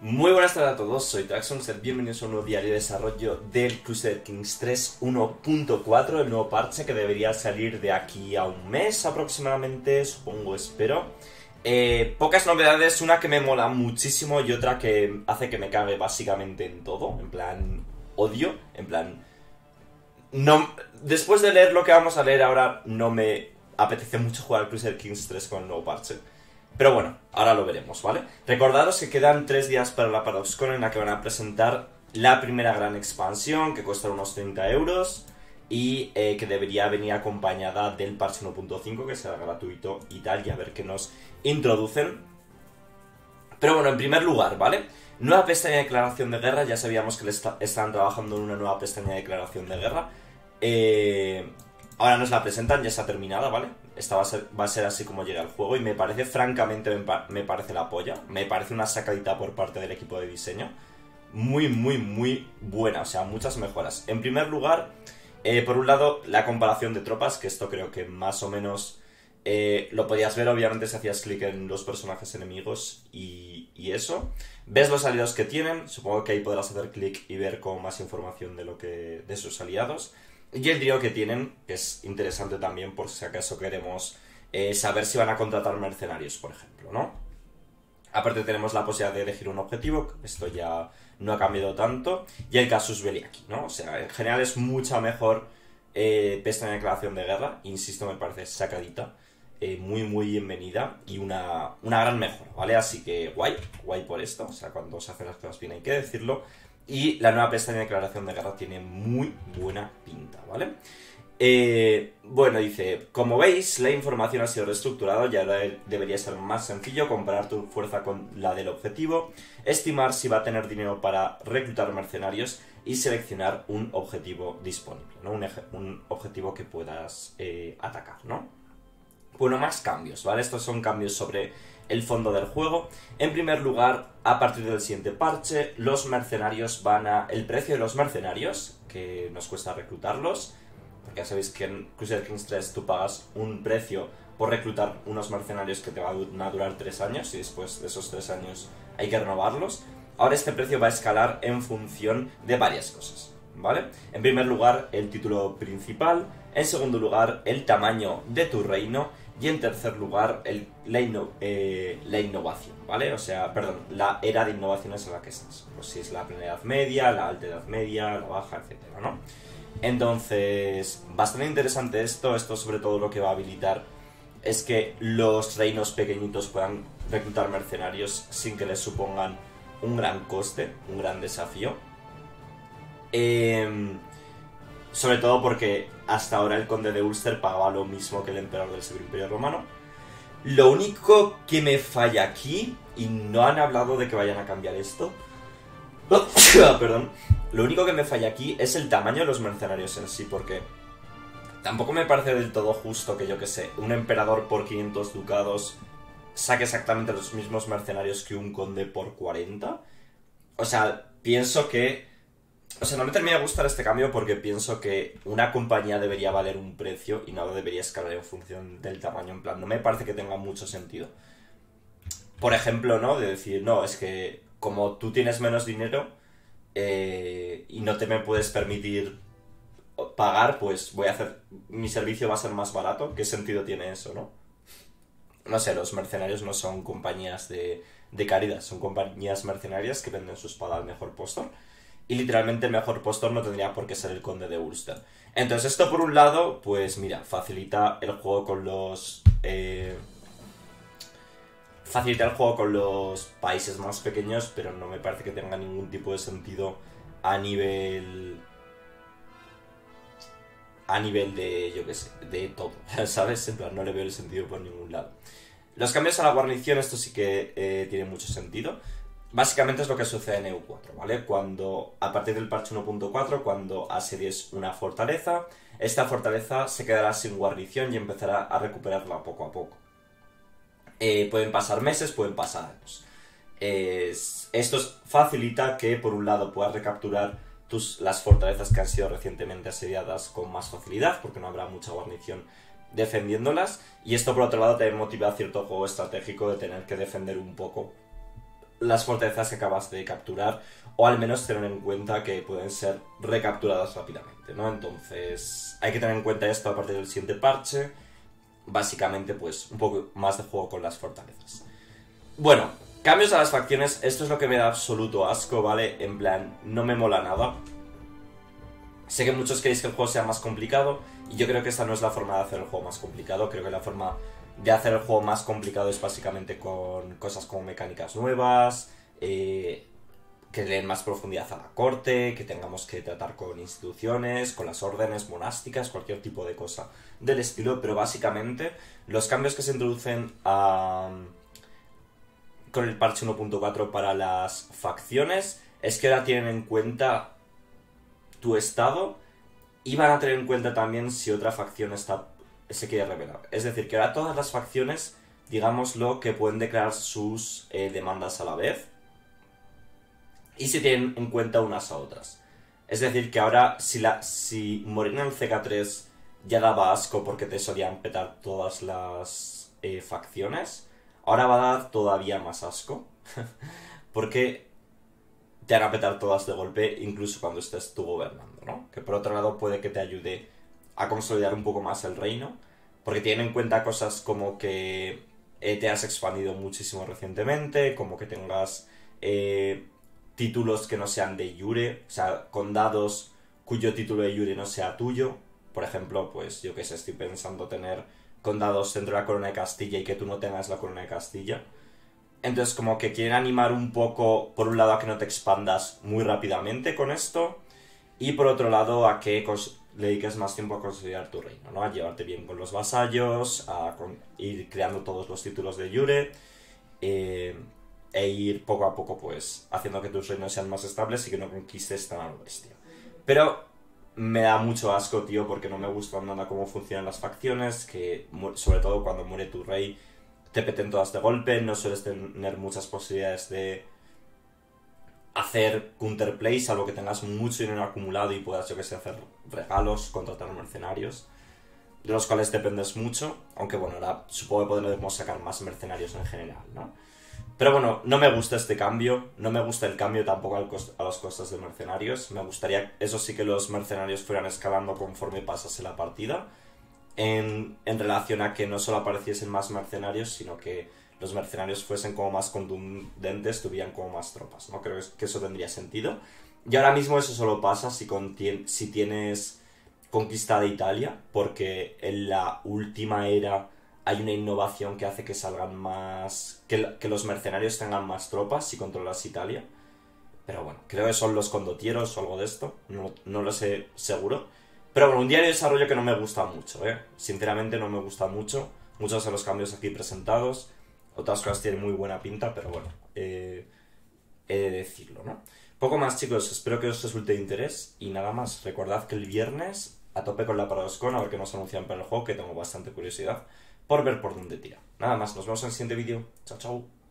Muy buenas tardes a todos, soy Traxium, bienvenidos a un nuevo diario de desarrollo del Crusader Kings 3 1.4, el nuevo parche que debería salir de aquí a un mes aproximadamente, supongo, espero. Pocas novedades, una que me mola muchísimo y otra que hace que me cague básicamente en todo, en plan odio, en plan... No, después de leer lo que vamos a leer ahora no me apetece mucho jugar al Crusader Kings 3 con el nuevo parche. Pero bueno, ahora lo veremos, ¿vale? Recordaros que quedan 3 días para la Paradoxcon en la que van a presentar la primera gran expansión, que cuesta unos 30 € y que debería venir acompañada del parche 1.5, que será gratuito y tal, y a ver qué nos introducen. Pero bueno, en primer lugar, ¿vale? Nueva pestaña de declaración de guerra, ya sabíamos que están trabajando en una nueva pestaña de declaración de guerra. Ahora nos la presentan, ya está terminada, ¿vale? Esta va a ser así como llega el juego y me parece, francamente, me parece la polla. Me parece una sacadita por parte del equipo de diseño. Muy, muy, muy buena, o sea, muchas mejoras. En primer lugar, por un lado, la comparación de tropas, que esto creo que más o menos lo podías ver, obviamente, si hacías clic en los personajes enemigos y eso. Ves los aliados que tienen, supongo que ahí podrás hacer clic y ver con más información de, de sus aliados. Y el lío que tienen, que es interesante también por si acaso queremos saber si van a contratar mercenarios, por ejemplo, ¿no? Aparte tenemos la posibilidad de elegir un objetivo, esto ya no ha cambiado tanto, y el casus belli aquí, ¿no? O sea, en general es mucha mejor pestaña de declaración de guerra, insisto, me parece sacadita, muy muy bienvenida y una gran mejora, ¿vale? Así que guay, guay por esto, o sea, cuando se hacen las cosas bien hay que decirlo. Y la nueva pestaña de declaración de guerra tiene muy buena pinta, ¿vale? Bueno, dice, como veis, la información ha sido reestructurada y ahora debería ser más sencillo comparar tu fuerza con la del objetivo, estimar si va a tener dinero para reclutar mercenarios y seleccionar un objetivo disponible, ¿no? Un objetivo que puedas atacar, ¿no? Bueno, más cambios, ¿vale? Estos son cambios sobre el fondo del juego. En primer lugar, a partir del siguiente parche, los mercenarios van a... El precio de los mercenarios, que nos cuesta reclutarlos, porque ya sabéis que en Crusader Kings 3 tú pagas un precio por reclutar unos mercenarios que te van a durar 3 años, y después de esos 3 años hay que renovarlos. Ahora este precio va a escalar en función de varias cosas, ¿vale? En primer lugar, el título principal. En segundo lugar, el tamaño de tu reino. Y en tercer lugar, la innovación, ¿vale? O sea, perdón, la era de innovaciones en la que estás. Pues si es la plena edad media, la alta edad media, la baja, etcétera, ¿no? Entonces, bastante interesante esto. Esto sobre todo lo que va a habilitar es que los reinos pequeñitos puedan reclutar mercenarios sin que les supongan un gran coste, un gran desafío. Sobre todo porque hasta ahora el conde de Ulster pagaba lo mismo que el emperador del Sacro Imperio Romano. Lo único que me falla aquí, y no han hablado de que vayan a cambiar esto, perdón, lo único que me falla aquí es el tamaño de los mercenarios en sí, porque tampoco me parece del todo justo que, yo que sé, un emperador por 500 ducados saque exactamente los mismos mercenarios que un conde por 40. O sea, pienso que... O sea, no me termina de gustar este cambio porque pienso que una compañía debería valer un precio y no debería escalar en función del tamaño, en plan, no me parece que tenga mucho sentido. Por ejemplo, ¿no? De decir, no, es que como tú tienes menos dinero y no te me puedes permitir pagar, pues voy a hacer, mi servicio va a ser más barato. ¿Qué sentido tiene eso, no? No sé, los mercenarios no son compañías de caridad, son compañías mercenarias que venden su espada al mejor postor. Y literalmente el mejor postor no tendría por qué ser el conde de Ulster. Entonces esto por un lado, pues mira, facilita el juego con los... facilita el juego con los países más pequeños, pero no me parece que tenga ningún tipo de sentido a nivel... A nivel de, yo qué sé, de todo, ¿sabes? En plan, no le veo el sentido por ningún lado. Los cambios a la guarnición, esto sí que tiene mucho sentido. Básicamente es lo que sucede en EU4, ¿vale? Cuando, a partir del parche 1.4, cuando asedies una fortaleza, esta fortaleza se quedará sin guarnición y empezará a recuperarla poco a poco. Pueden pasar meses, pueden pasar años. Esto facilita que, por un lado, puedas recapturar las fortalezas que han sido recientemente asediadas con más facilidad, porque no habrá mucha guarnición defendiéndolas, y esto, por otro lado, te motiva a cierto juego estratégico de tener que defender un poco las fortalezas que acabas de capturar, o al menos tener en cuenta que pueden ser recapturadas rápidamente, ¿no? Entonces hay que tener en cuenta esto a partir del siguiente parche, básicamente pues un poco más de juego con las fortalezas. Bueno, cambios a las facciones, esto es lo que me da absoluto asco, ¿vale? En plan, no me mola nada. Sé que muchos queréis que el juego sea más complicado, y yo creo que esta no es la forma de hacer el juego más complicado. Creo que la forma de hacer el juego más complicado es básicamente con cosas como mecánicas nuevas, que den más profundidad a la corte, que tengamos que tratar con instituciones, con las órdenes monásticas, cualquier tipo de cosa del estilo. Pero básicamente los cambios que se introducen con el parche 1.4 para las facciones es que ahora tienen en cuenta tu estado, y van a tener en cuenta también si otra facción se quiere rebelar. Es decir, que ahora todas las facciones, digámoslo, que pueden declarar sus demandas a la vez, y se tienen en cuenta unas a otras. Es decir, que ahora si Morena en CK3 ya daba asco porque te solían petar todas las facciones, ahora va a dar todavía más asco porque te hará petar todas de golpe, incluso cuando estés tú gobernando, ¿no? Que por otro lado puede que te ayude a consolidar un poco más el reino, porque tienen en cuenta cosas como que te has expandido muchísimo recientemente, como que tengas títulos que no sean de iure, o sea, condados cuyo título de iure no sea tuyo. Por ejemplo, pues yo que sé, estoy pensando tener condados dentro de la Corona de Castilla y que tú no tengas la Corona de Castilla. Entonces como que quieren animar un poco, por un lado, a que no te expandas muy rápidamente con esto, y por otro lado a que le dediques más tiempo a consolidar tu reino, ¿no? A llevarte bien con los vasallos, a ir creando todos los títulos de iure, e ir poco a poco pues haciendo que tus reinos sean más estables y que no conquistes tan a lo bestia. Pero me da mucho asco, tío, porque no me gusta nada cómo funcionan las facciones, que sobre todo cuando muere tu rey te peten todas de golpe, no sueles tener muchas posibilidades de hacer counterplay, salvo que tengas mucho dinero acumulado y puedas, yo que sé, hacer regalos, contratar mercenarios, de los cuales dependes mucho, aunque bueno, ahora supongo que podremos sacar más mercenarios en general, ¿no? Pero bueno, no me gusta este cambio, no me gusta el cambio tampoco a los costes de mercenarios. Me gustaría, eso sí, que los mercenarios fueran escalando conforme pasase la partida, en relación a que no solo apareciesen más mercenarios, sino que los mercenarios fuesen como más contundentes, tuvieran como más tropas, ¿no? Creo que eso tendría sentido. Y ahora mismo eso solo pasa si tienes conquistada Italia, porque en la última era hay una innovación que hace que salgan más, que los mercenarios tengan más tropas si controlas Italia. Pero bueno, creo que son los condotieros o algo de esto, no lo sé seguro. Pero bueno, un diario de desarrollo que no me gusta mucho, Sinceramente no me gusta mucho. Muchos de los cambios aquí presentados, otras cosas tienen muy buena pinta, pero bueno, he de decirlo, ¿no? Poco más, chicos, espero que os resulte de interés. Y nada más, recordad que el viernes a tope con la Paradoxcon, a ver qué nos anuncian para el juego, que tengo bastante curiosidad por ver por dónde tira. Nada más, nos vemos en el siguiente vídeo. Chao, chao.